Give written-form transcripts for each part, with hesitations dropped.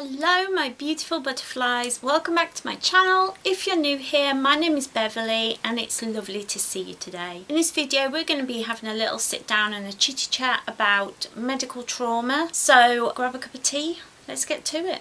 Hello my beautiful butterflies, welcome back to my channel. If you're new here, my name is Beverley and it's lovely to see you today. In this video we're going to be having a little sit down and a chitty chat about medical trauma. So grab a cup of tea, let's get to it.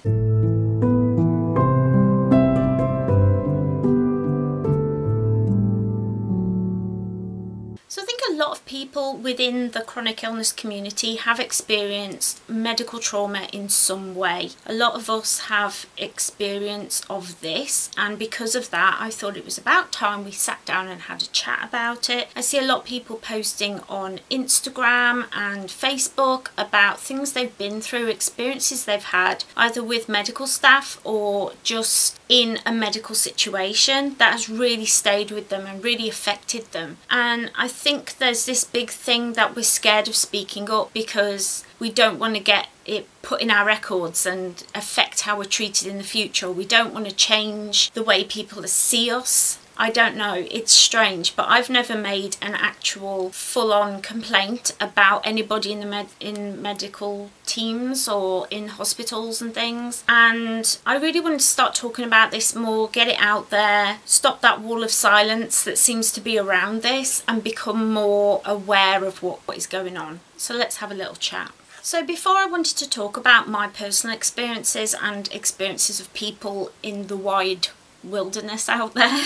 So I think a lot of people within the chronic illness community have experienced medical trauma in some way. A lot of us have experience of this, and because of that I thought it was about time we sat down and had a chat about it. I see a lot of people posting on Instagram and Facebook about things they've been through, experiences they've had either with medical staff or just in a medical situation that has really stayed with them and really affected them. And I think there's this big thing that we're scared of speaking up because we don't want to get it put in our records and affect how we're treated in the future. We don't want to change the way people see us. I don't know, it's strange, but I've never made an actual full-on complaint about anybody in the medical teams or in hospitals and things, and I really want to start talking about this more, get it out there, stop that wall of silence that seems to be around this and become more aware of what is going on. So let's have a little chat. So before I wanted to talk about my personal experiences and experiences of people in the wide wilderness out there,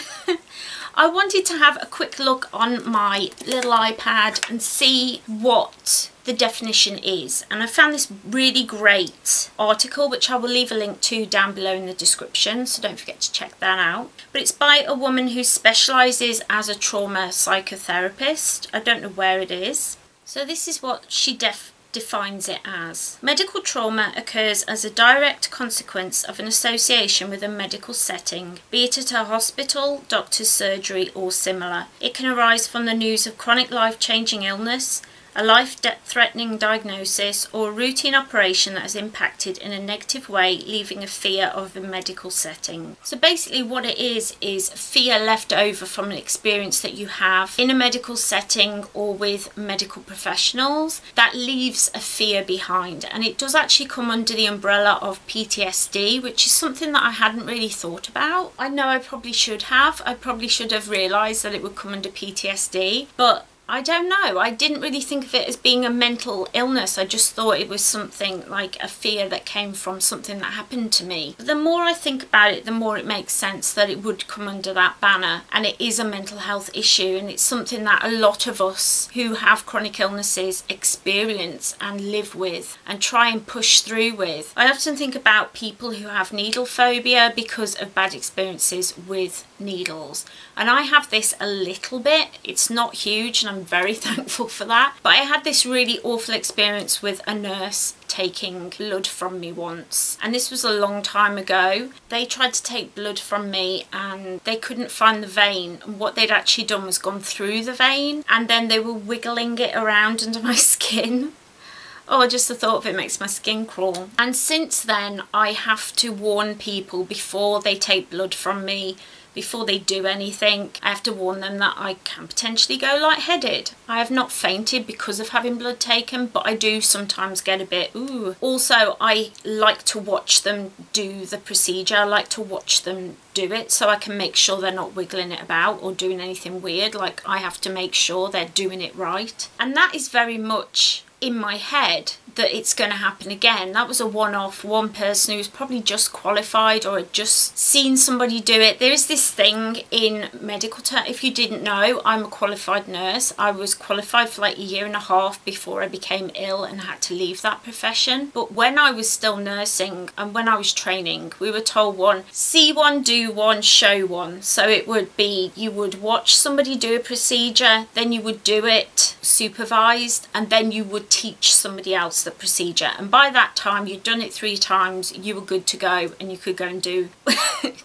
I wanted to have a quick look on my little iPad and see what the definition is, and I found this really great article which I will leave a link to down below in the description, so don't forget to check that out. But it's by a woman who specialises as a trauma psychotherapist. I don't know where it is. So this is what she defines it as. Medical trauma occurs as a direct consequence of an association with a medical setting, be it at a hospital, doctor's surgery or similar. It can arise from the news of chronic life-changing illness, a life-threatening diagnosis or a routine operation that has impacted in a negative way, leaving a fear of the medical setting. So basically what it is fear left over from an experience that you have in a medical setting or with medical professionals that leaves a fear behind, and it does actually come under the umbrella of PTSD, which is something that I hadn't really thought about. I know I probably should have. I probably should have realised that it would come under PTSD, but I don't know, I didn't really think of it as being a mental illness. I just thought it was something like a fear that came from something that happened to me. But the more I think about it, the more it makes sense that it would come under that banner, and it is a mental health issue, and it's something that a lot of us who have chronic illnesses experience and live with and try and push through with. I often think about people who have needle phobia because of bad experiences with needles, and I have this a little bit. It's not huge and I'm very thankful for that, but I had this really awful experience with a nurse taking blood from me once, and this was a long time ago. They tried to take blood from me and they couldn't find the vein, and what they'd actually done was gone through the vein and then they were wiggling it around under my skin. Oh, just the thought of it makes my skin crawl. And since then I have to warn people before they take blood from me. Before they do anything, I have to warn them that I can potentially go lightheaded. I have not fainted because of having blood taken, but I do sometimes get a bit, ooh. Also, I like to watch them do the procedure. I like to watch them do it so I can make sure they're not wiggling it about or doing anything weird. Like, I have to make sure they're doing it right. And that is very much in my head that it's going to happen again. That was a one-off, one person who's probably just qualified or had just seen somebody do it. There is this thing in medical terms, if you didn't know, I'm a qualified nurse. I was qualified for like a year and a half before I became ill and had to leave that profession. But when I was still nursing and when I was training, we were told one, see one, do one, show one. So it would be, you would watch somebody do a procedure, then you would do it supervised, and then you would teach somebody else the procedure, and by that time you'd done it 3 times, you were good to go and you could go and do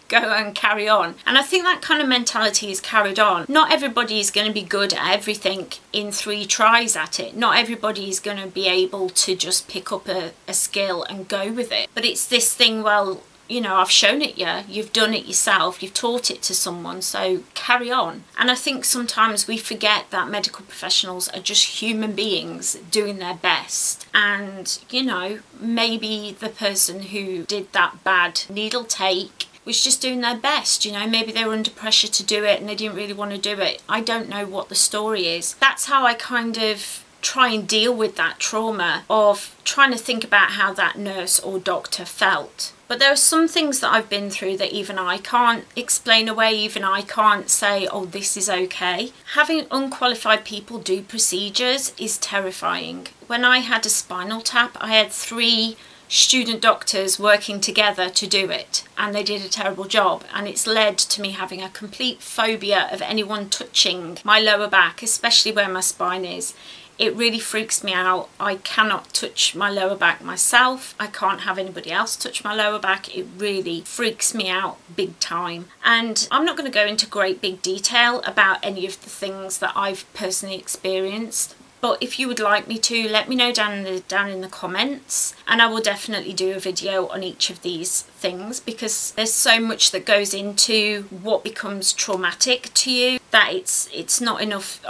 go and carry on. And I think that kind of mentality is carried on. Not everybody is going to be good at everything in 3 tries at it. Not everybody is going to be able to just pick up a skill and go with it. But it's this thing, well, you know, I've shown it you, you've done it yourself, you've taught it to someone, so carry on. And I think sometimes we forget that medical professionals are just human beings doing their best. And, you know, maybe the person who did that bad needle take was just doing their best, you know, maybe they were under pressure to do it and they didn't really want to do it. I don't know what the story is. That's how I kind of try and deal with that trauma, of trying to think about how that nurse or doctor felt. But there are some things that I've been through that even I can't explain away, even I can't say, oh, this is okay. Having unqualified people do procedures is terrifying. When I had a spinal tap, I had 3 student doctors working together to do it, and they did a terrible job, and it's led to me having a complete phobia of anyone touching my lower back, especially where my spine is. It really freaks me out. I cannot touch my lower back myself. I can't have anybody else touch my lower back. It really freaks me out big time. And I'm not going to go into great big detail about any of the things that I've personally experienced. But if you would like me to, let me know down in the comments, and I will definitely do a video on each of these things, because there's so much that goes into what becomes traumatic to you that it's not enough.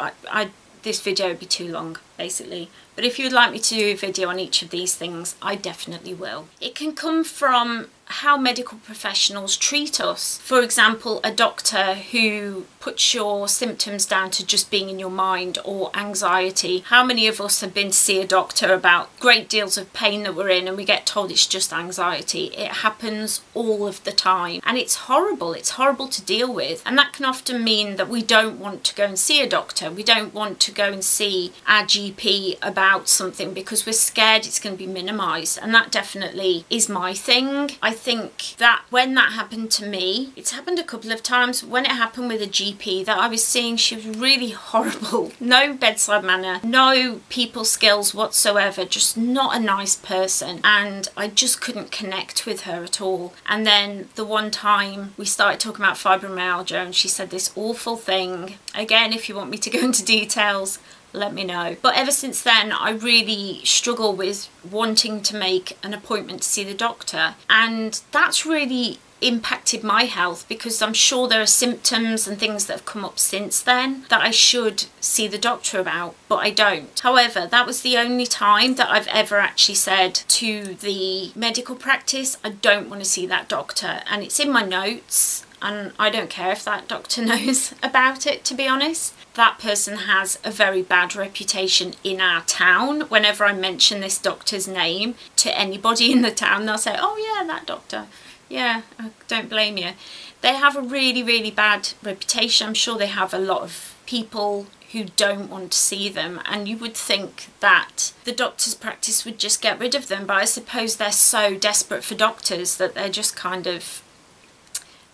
This video would be too long, basically. But if you'd like me to do a video on each of these things, I definitely will. It can come from how medical professionals treat us. For example, a doctor who puts your symptoms down to just being in your mind, or anxiety. How many of us have been to see a doctor about great deals of pain that we're in, and we get told it's just anxiety? It happens all of the time, and it's horrible to deal with. And that can often mean that we don't want to go and see a doctor, we don't want to go and see our GP about something because we're scared it's going to be minimized. And that definitely is my thing. I think that when that happened to me, it's happened a couple of times. When it happened with a GP that I was seeing, she was really horrible. No bedside manner, no people skills whatsoever, just not a nice person, and I just couldn't connect with her at all. And then the one time we started talking about fibromyalgia, and she said this awful thing. Again, if you want me to go into details, let me know. But ever since then, I really struggle with wanting to make an appointment to see the doctor, and that's really impacted my health, because I'm sure there are symptoms and things that have come up since then that I should see the doctor about, but I don't. However, that was the only time that I've ever actually said to the medical practice, I don't want to see that doctor, and it's in my notes. And I don't care if that doctor knows about it, to be honest. That person has a very bad reputation in our town. Whenever I mention this doctor's name to anybody in the town, they'll say, oh yeah, that doctor, yeah, I don't blame you. They have a really, really bad reputation. I'm sure they have a lot of people who don't want to see them, and you would think that the doctor's practice would just get rid of them, but I suppose they're so desperate for doctors that they're just kind of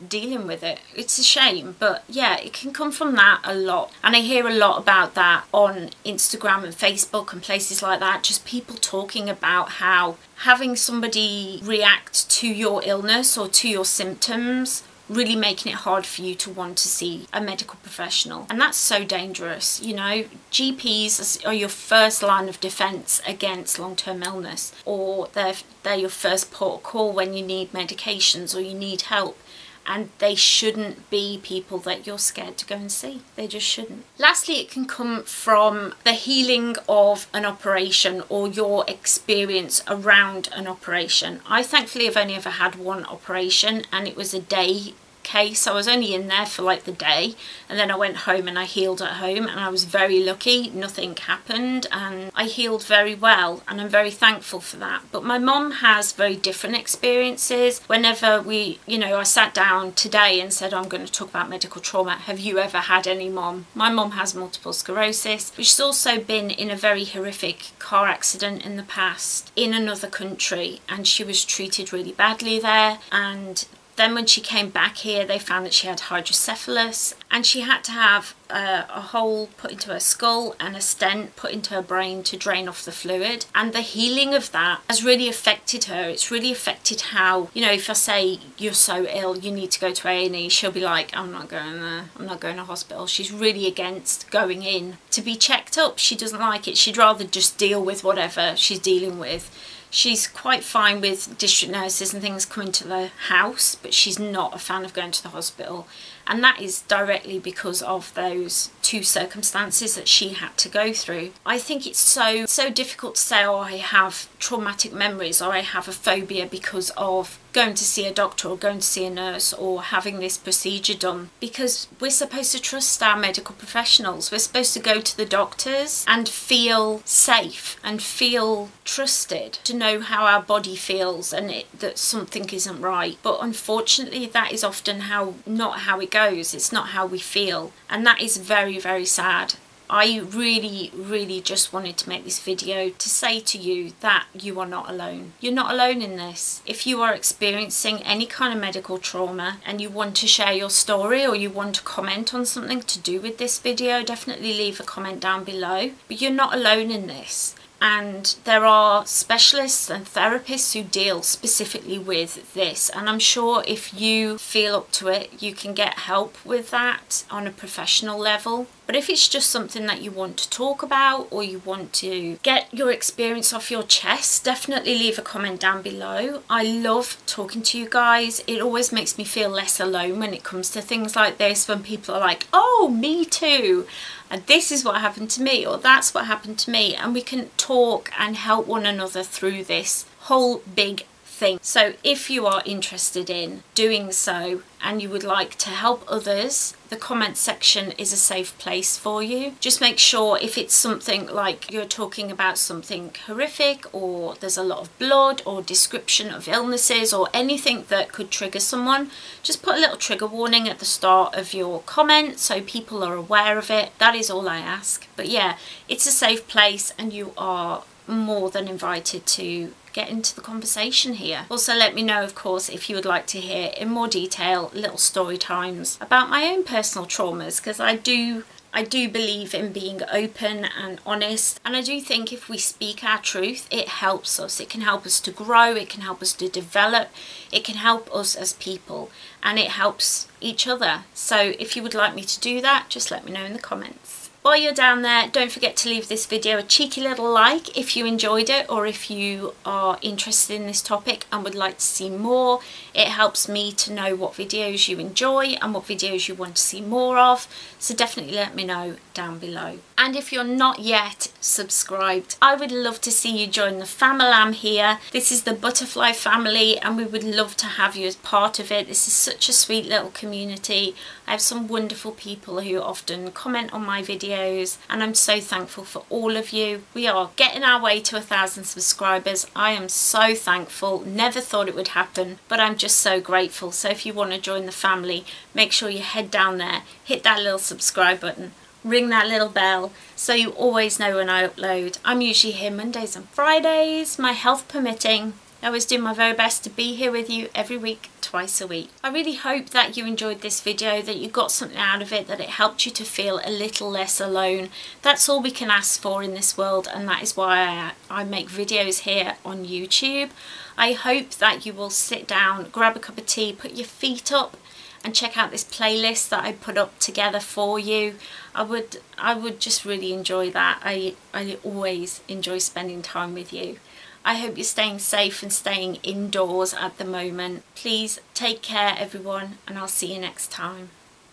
dealing with it. It's a shame, but yeah, it can come from that a lot. And I hear a lot about that on Instagram and Facebook and places like that, just people talking about how having somebody react to your illness or to your symptoms, really making it hard for you to want to see a medical professional. And that's so dangerous, you know. GPs are your first line of defense against long-term illness, or they're your first port of call when you need medications or you need help. And they shouldn't be people that you're scared to go and see. They just shouldn't. Lastly, it can come from the healing of an operation or your experience around an operation. I thankfully have only ever had one operation, and it was a day case. I was only in there for like the day, and then I went home and I healed at home, and I was very lucky. Nothing happened and I healed very well, and I'm very thankful for that. But my mum has very different experiences. Whenever we, you know, I sat down today and said, I'm going to talk about medical trauma. Have you ever had any, mum? My mum has multiple sclerosis, which has also been in a very horrific car accident in the past in another country, and she was treated really badly there. And then when she came back here, they found that she had hydrocephalus, and she had to have a hole put into her skull and a stent put into her brain to drain off the fluid. And the healing of that has really affected her. It's really affected how, you know, if I say you're so ill, you need to go to A&E, she'll be like, I'm not going there, I'm not going to hospital. She's really against going in to be checked up. She doesn't like it. She'd rather just deal with whatever she's dealing with. She's quite fine with district nurses and things coming to the house, but she's not a fan of going to the hospital. And that is directly because of those two circumstances that she had to go through. I think it's so difficult to say, oh, I have traumatic memories, or I have a phobia because of going to see a doctor or going to see a nurse or having this procedure done, because we're supposed to trust our medical professionals. We're supposed to go to the doctors and feel safe and feel trusted, to know how our body feels and that something isn't right. But unfortunately, that is often not how it goes. It's not how we feel, and that is very, very sad. I really just wanted to make this video to say to you that you are not alone. You're not alone in this. If you are experiencing any kind of medical trauma and you want to share your story, or you want to comment on something to do with this video, definitely leave a comment down below. But you're not alone in this. And there are specialists and therapists who deal specifically with this, and I'm sure if you feel up to it, you can get help with that on a professional level. But if it's just something that you want to talk about, or you want to get your experience off your chest, definitely leave a comment down below. I love talking to you guys. It always makes me feel less alone when it comes to things like this, when people are like, oh, me too, and this is what happened to me, or that's what happened to me, and we can talk and help one another through this whole big thing. So if you are interested in doing so and you would like to help others, the comment section is a safe place for you. Just make sure, if it's something like you're talking about something horrific, or there's a lot of blood, or description of illnesses, or anything that could trigger someone, just put a little trigger warning at the start of your comment so people are aware of it. That is all I ask. But yeah, it's a safe place, and you are more than invited to get into the conversation here. Also, let me know, of course, if you would like to hear in more detail little story times about my own personal traumas, because I do believe in being open and honest, and I do think if we speak our truth, it helps us. It can help us to grow, it can help us to develop, it can help us as people, and it helps each other. So if you would like me to do that, just let me know in the comments. While you're down there, don't forget to leave this video a cheeky little like if you enjoyed it, or if you are interested in this topic and would like to see more. It helps me to know what videos you enjoy and what videos you want to see more of, so definitely let me know down below. And if you're not yet subscribed, I would love to see you join the Famalam here. This is the Butterfly family, and we would love to have you as part of it. This is such a sweet little community. I have some wonderful people who often comment on my videos, and I'm so thankful for all of you. We are getting our way to 1,000 subscribers. I am so thankful. Never thought it would happen, but I'm just so grateful. So if you want to join the family, make sure you head down there, hit that little subscribe button, ring that little bell so you always know when I upload. I'm usually here Mondays and Fridays, my health permitting. I always do my very best to be here with you every week, twice a week. I really hope that you enjoyed this video, that you got something out of it, that it helped you to feel a little less alone. That's all we can ask for in this world, and that is why I make videos here on YouTube. I hope that you will sit down, grab a cup of tea, put your feet up, and check out this playlist that I put up together for you. I would just really enjoy that. I always enjoy spending time with you. I hope you're staying safe and staying indoors at the moment. Please take care, everyone, and I'll see you next time.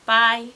Bye.